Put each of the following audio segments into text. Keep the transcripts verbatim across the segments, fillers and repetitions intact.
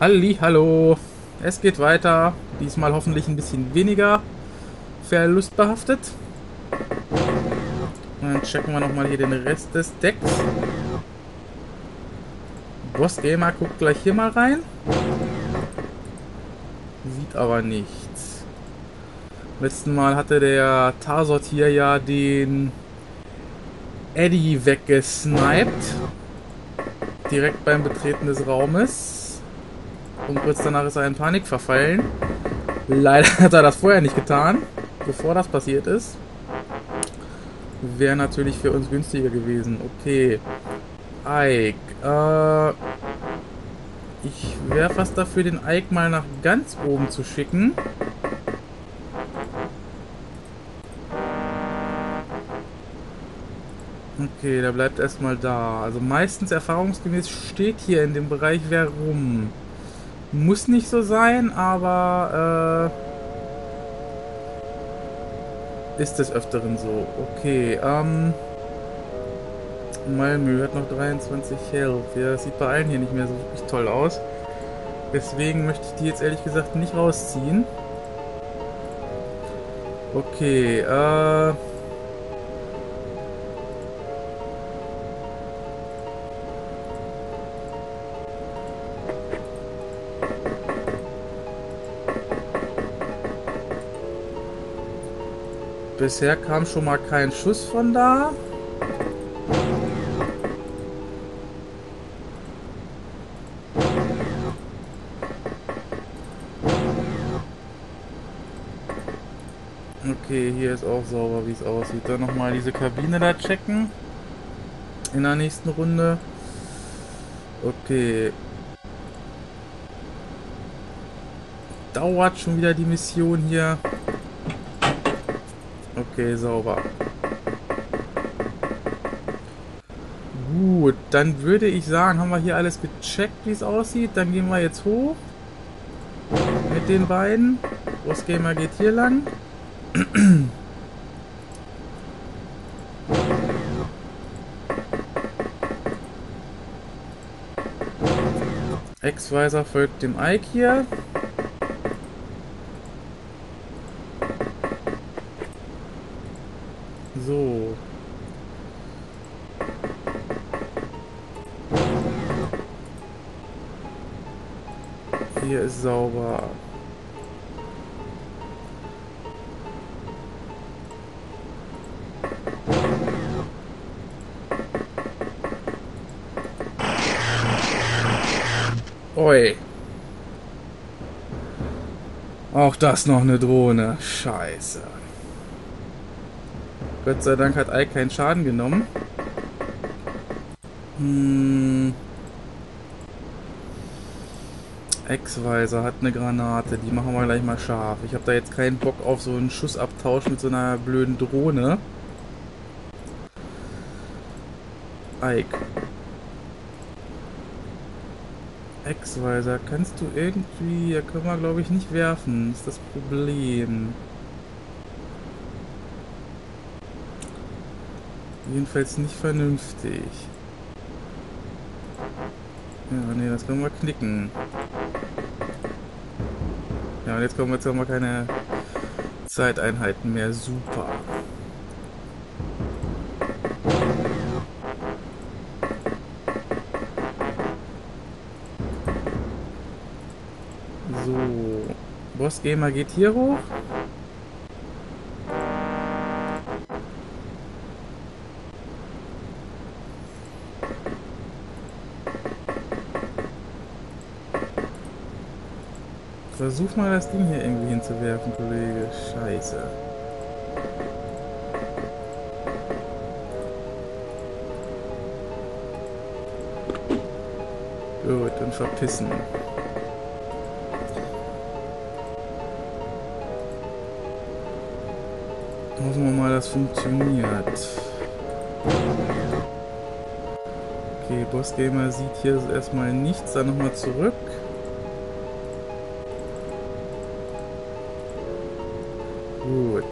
Hallihallo, es geht weiter, diesmal hoffentlich ein bisschen weniger verlustbehaftet. Und dann checken wir nochmal hier den Rest des Decks. Boss Gamer guckt gleich hier mal rein. Sieht aber nichts. Letzten Mal hatte der Tarsot hier ja den Addy weggesniped. Direkt beim Betreten des Raumes. Und kurz danach ist er in Panik verfallen. Leider hat er das vorher nicht getan, bevor das passiert ist. Wäre natürlich für uns günstiger gewesen. Okay. Ike. Äh, ich wäre fast dafür, den Ike mal nach ganz oben zu schicken. Okay, der bleibt erstmal da. Also meistens erfahrungsgemäß steht hier in dem Bereich wer rum. Muss nicht so sein, aber äh, ist des Öfteren so. Okay, ähm, Malmö hat noch dreiundzwanzig Health. Ja, das sieht bei allen hier nicht mehr so wirklich toll aus. Deswegen möchte ich die jetzt ehrlich gesagt nicht rausziehen. Okay, äh... Bisher kam schon mal kein Schuss von da. Okay, hier ist auch sauber, wie es aussieht. Dann nochmal diese Kabine da checken. In der nächsten Runde. Okay. Dauert schon wieder die Mission hier. Okay, sauber. Gut, dann würde ich sagen, haben wir hier alles gecheckt, wie es aussieht. Dann gehen wir jetzt hoch mit den beiden. Bossgamer geht hier lang. Ex-Weiser folgt dem Ike hier. So. Hier ist sauber. Oi. Auch das noch eine Drohne. Scheiße. Gott sei Dank hat Ike keinen Schaden genommen. Hm. X-Weiser hat eine Granate, die machen wir gleich mal scharf. Ich habe da jetzt keinen Bock auf so einen Schussabtausch mit so einer blöden Drohne. Ike. X-Weiser, kannst du irgendwie... Da können wir glaube ich nicht werfen, ist das Problem. Jedenfalls nicht vernünftig. Ja, ne, das können wir knicken. Ja, und jetzt kommen wir jetzt haben wir keine Zeiteinheiten mehr. Super. So. Bossgamer geht hier hoch. Versuch mal das Ding hier irgendwie hinzuwerfen, Kollege. Scheiße. Gut, dann verpissen. Hoffen wir mal, das funktioniert. Okay, Bossgamer sieht hier erstmal nichts. Dann nochmal zurück. Gut.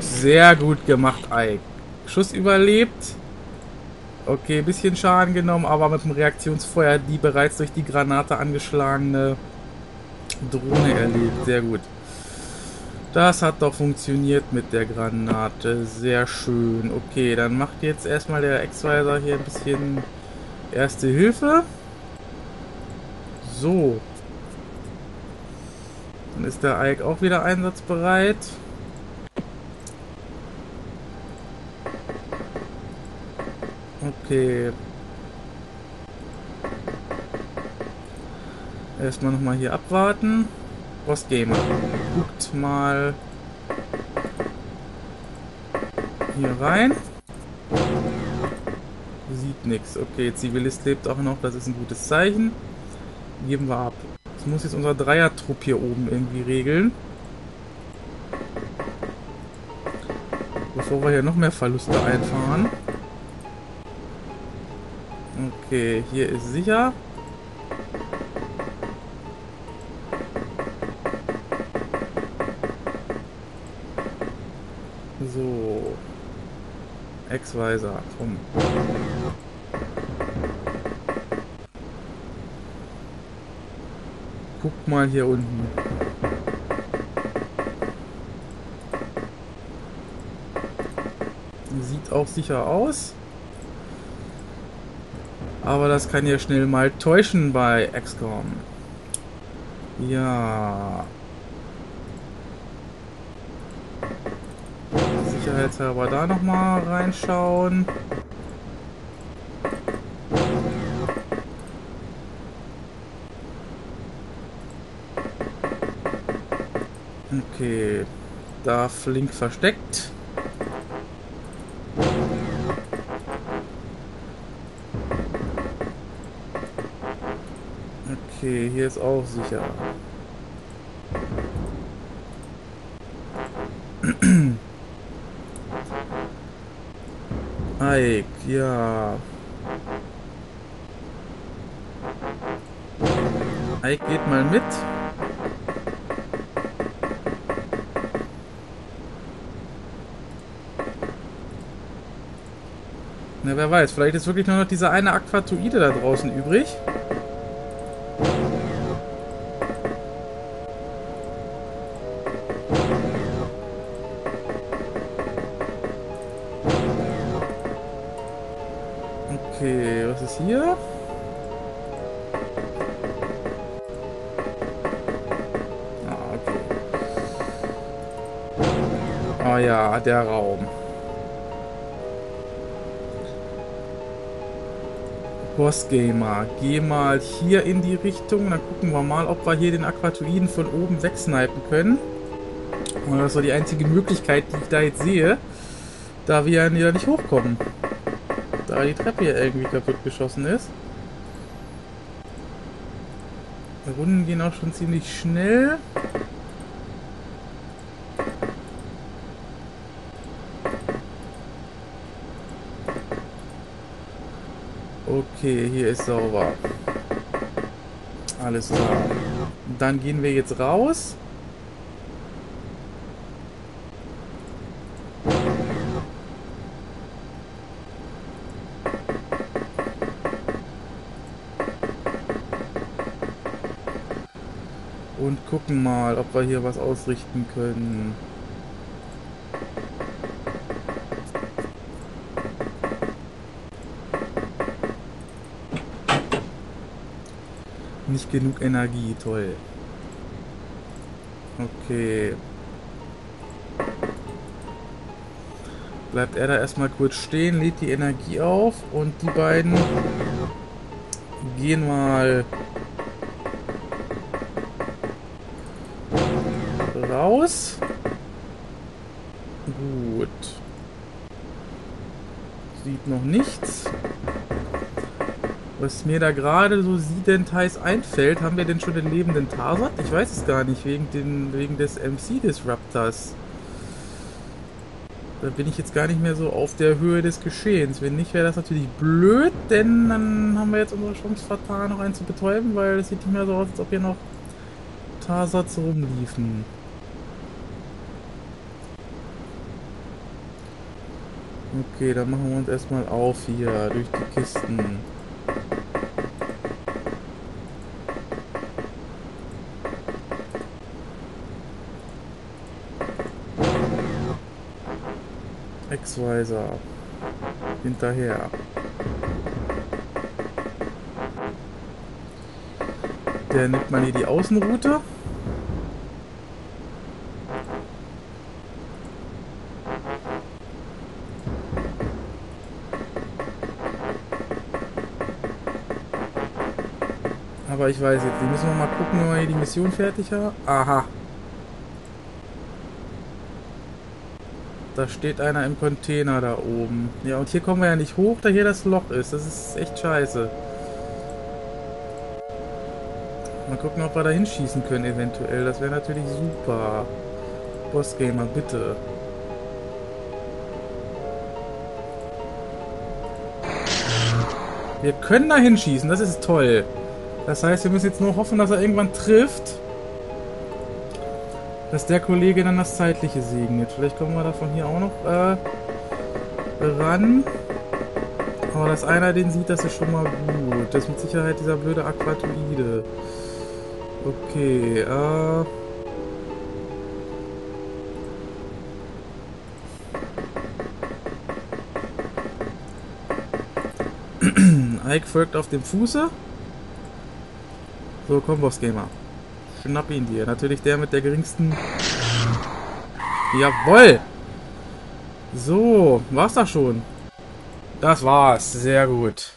Sehr gut gemacht, Ike. Schuss überlebt. Okay, bisschen Schaden genommen, aber mit dem Reaktionsfeuer die bereits durch die Granate angeschlagene Drohne erlebt. Sehr gut. Das hat doch funktioniert mit der Granate. Sehr schön. Okay, dann macht jetzt erstmal der X-Riser hier ein bisschen Erste Hilfe. So. Dann ist der Ike auch wieder einsatzbereit. Okay. Erstmal nochmal hier abwarten. Bossgamer, guckt mal hier rein. Sieht nichts. Okay, Zivilist lebt auch noch, das ist ein gutes Zeichen. Geben wir ab. Das muss jetzt unser Dreier-Trupp hier oben irgendwie regeln. Bevor wir hier noch mehr Verluste einfahren. Okay, hier ist sicher. So. X-Weiser, komm. Guck mal hier unten. Sieht auch sicher aus. Aber das kann ja schnell mal täuschen bei X COM. Ja. Sicherheitshalber da nochmal reinschauen. Okay. Da flink versteckt. Okay, hier ist auch sicher. Ike, ja. Ike geht mal mit. Na, wer weiß, vielleicht ist wirklich nur noch diese eine Aquatoide da draußen übrig. Okay, was ist hier? Ah, okay. Ah ja, der Raum. Bossgamer, geh mal hier in die Richtung, dann gucken wir mal, ob wir hier den Aquatoiden von oben wegsnipen können. Und das war die einzige Möglichkeit, die ich da jetzt sehe, da wir ja nicht hochkommen. Da die Treppe hier irgendwie kaputt geschossen ist. Die Runden gehen auch schon ziemlich schnell. Okay, hier ist sauber. Alles klar. Dann gehen wir jetzt raus. Und gucken mal, ob wir hier was ausrichten können. Nicht genug Energie, toll. Okay. Bleibt er da erstmal kurz stehen, lädt die Energie auf und die beiden gehen mal raus. Gut. Sieht noch nichts. Was mir da gerade so siebenteils einfällt, haben wir denn schon den lebenden Tarsot? Ich weiß es gar nicht, wegen, den, wegen des M C-Disruptors. Da bin ich jetzt gar nicht mehr so auf der Höhe des Geschehens. Wenn nicht, wäre das natürlich blöd, denn dann haben wir jetzt unsere Chance vertan, noch einen zu betäuben, weil es sieht nicht mehr so aus, als ob hier noch Tarsots rumliefen. Okay, dann machen wir uns erstmal auf hier durch die Kisten. X-Weiser. Hinterher. Der nimmt man hier die Außenroute. Aber ich weiß jetzt, die müssen wir mal gucken, wenn wir hier die Mission fertig haben. Aha. Da steht einer im Container da oben. Ja, und hier kommen wir ja nicht hoch, da hier das Loch ist. Das ist echt scheiße. Mal gucken, ob wir da hinschießen können eventuell. Das wäre natürlich super. Bossgamer, bitte. Wir können da hinschießen, das ist toll. Das heißt, wir müssen jetzt nur hoffen, dass er irgendwann trifft. Dass der Kollege dann das Zeitliche segnet. Vielleicht kommen wir da von hier auch noch äh, ran. Aber dass einer den sieht, das ist schon mal gut. Das ist mit Sicherheit dieser blöde Aquatoide. Okay, äh... Ike folgt auf dem Fuße. So, komm, Bossgamer. Schnapp ihn dir. Natürlich der mit der geringsten... Jawoll! So, war's das schon. Das war's. Sehr gut.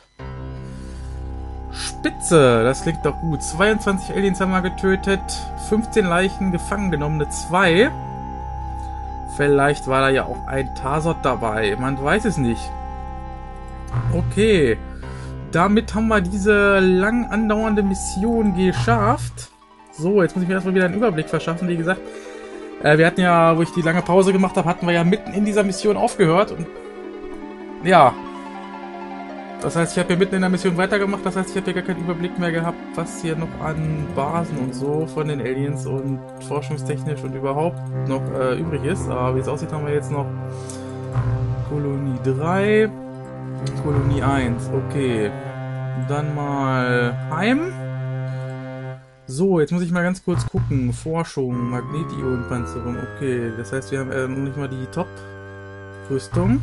Spitze! Das klingt doch gut. zweiundzwanzig Aliens haben wir getötet. fünfzehn Leichen gefangen genommen. zwei. Vielleicht war da ja auch ein Tarsot dabei. Man weiß es nicht. Okay. Damit haben wir diese lang andauernde Mission geschafft. So, jetzt muss ich mir erstmal wieder einen Überblick verschaffen. Wie gesagt, äh, wir hatten ja, wo ich die lange Pause gemacht habe, hatten wir ja mitten in dieser Mission aufgehört. Und ja, das heißt, ich habe ja mitten in der Mission weitergemacht. Das heißt, ich habe ja gar keinen Überblick mehr gehabt, was hier noch an Basen und so von den Aliens und forschungstechnisch und überhaupt noch äh, übrig ist. Aber wie es aussieht, haben wir jetzt noch Kolonie drei. Kolonie eins, okay. Dann mal heim. So, jetzt muss ich mal ganz kurz gucken. Forschung, Magnetionpanzerung, okay. Das heißt, wir haben ähm, nicht mal die Top-Rüstung.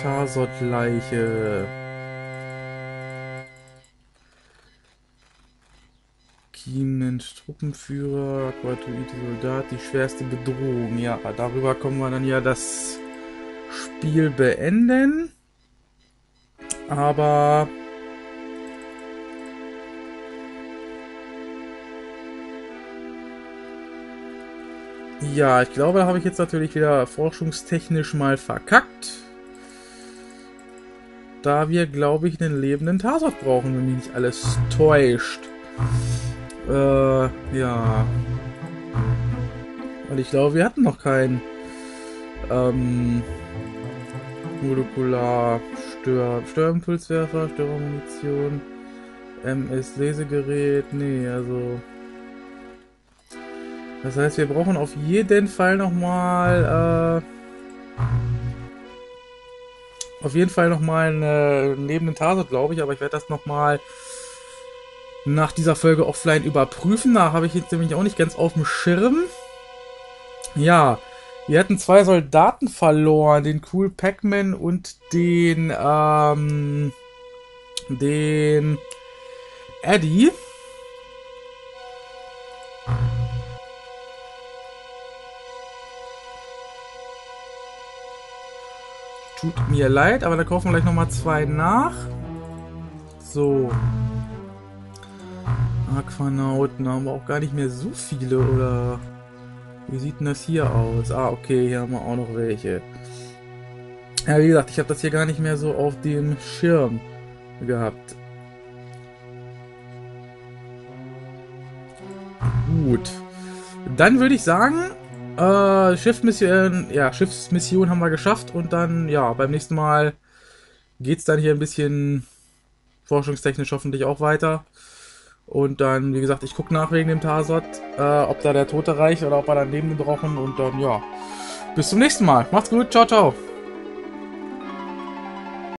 Tarsot-Leiche. Kiemensch, Truppenführer, Aquatoide-Soldat, die schwerste Bedrohung. Ja, darüber kommen wir dann ja das... Spiel beenden, aber ja, ich glaube, da habe ich jetzt natürlich wieder forschungstechnisch mal verkackt, da wir, glaube ich, einen lebenden Tarsot brauchen, wenn mich nicht alles täuscht. Äh, ja, und ich glaube, wir hatten noch keinen ähm Molekular, Stör, Störimpulswerfer, Störermunition, M S-Lesegerät, nee, also... Das heißt, wir brauchen auf jeden Fall nochmal, äh... auf jeden Fall nochmal einen lebenden Tarsot, glaube ich, aber ich werde das nochmal nach dieser Folge offline überprüfen. Da habe ich jetzt nämlich auch nicht ganz auf dem Schirm. Ja... Wir hatten zwei Soldaten verloren, den coolpacman und den, ähm, den Addy. Tut mir leid, aber da kaufen wir gleich nochmal zwei nach. So. Aquanauten haben wir auch gar nicht mehr so viele, oder... Wie sieht denn das hier aus? Ah, okay, hier haben wir auch noch welche. Ja, wie gesagt, ich habe das hier gar nicht mehr so auf dem Schirm gehabt. Gut. Dann würde ich sagen, äh, Schiffsmission, ja, Schiffsmission haben wir geschafft. Und dann, ja, beim nächsten Mal geht es dann hier ein bisschen forschungstechnisch hoffentlich auch weiter. Und dann, wie gesagt, ich gucke nach wegen dem Tarsot, äh, ob da der Tote reicht oder ob wir dann Lebende brauchen. Und dann, ja, Bis zum nächsten Mal. Macht's gut. Ciao, ciao.